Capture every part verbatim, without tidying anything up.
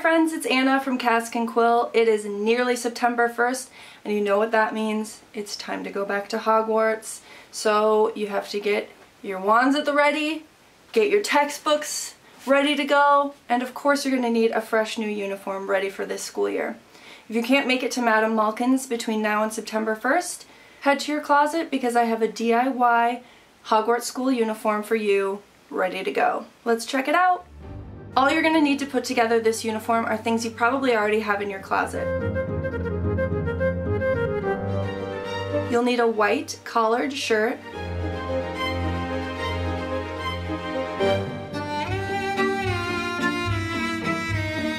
friends, it's Anna from Cask and Quill. It is nearly September first, and you know what that means. It's time to go back to Hogwarts. So you have to get your wands at the ready, get your textbooks ready to go, and of course you're going to need a fresh new uniform ready for this school year. If you can't make it to Madame Malkin's between now and September first, head to your closet because I have a D I Y Hogwarts school uniform for you ready to go. Let's check it out! All you're going to need to put together this uniform are things you probably already have in your closet. You'll need a white collared shirt,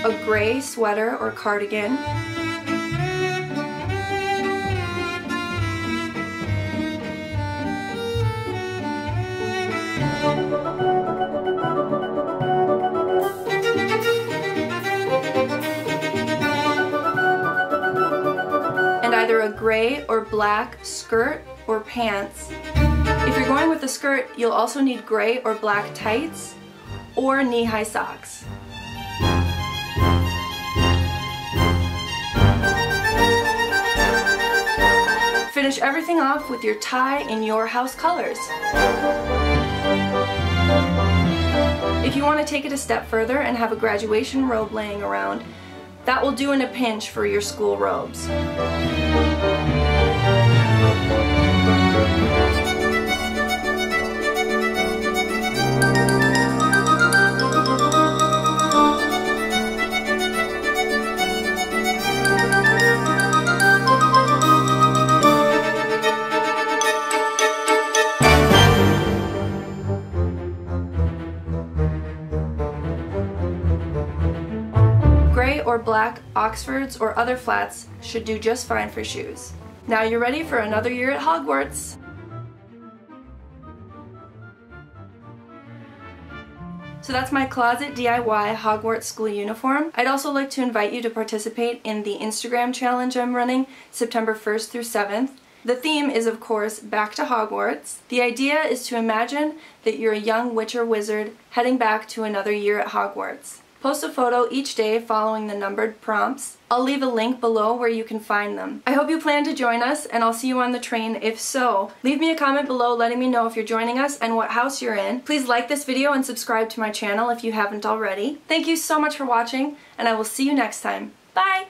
a gray sweater or cardigan, either a gray or black skirt or pants. If you're going with a skirt, you'll also need gray or black tights or knee-high socks. Finish everything off with your tie in your house colors. If you want to take it a step further and have a graduation robe laying around, that will do in a pinch for your school robes. Or black Oxfords or other flats should do just fine for shoes. Now you're ready for another year at Hogwarts! So that's my closet D I Y Hogwarts school uniform. I'd also like to invite you to participate in the Instagram challenge I'm running September first through seventh. The theme is, of course, back to Hogwarts. The idea is to imagine that you're a young witch or wizard heading back to another year at Hogwarts. Post a photo each day following the numbered prompts. I'll leave a link below where you can find them. I hope you plan to join us, and I'll see you on the train if so. Leave me a comment below letting me know if you're joining us and what house you're in. Please like this video and subscribe to my channel if you haven't already. Thank you so much for watching, and I will see you next time. Bye!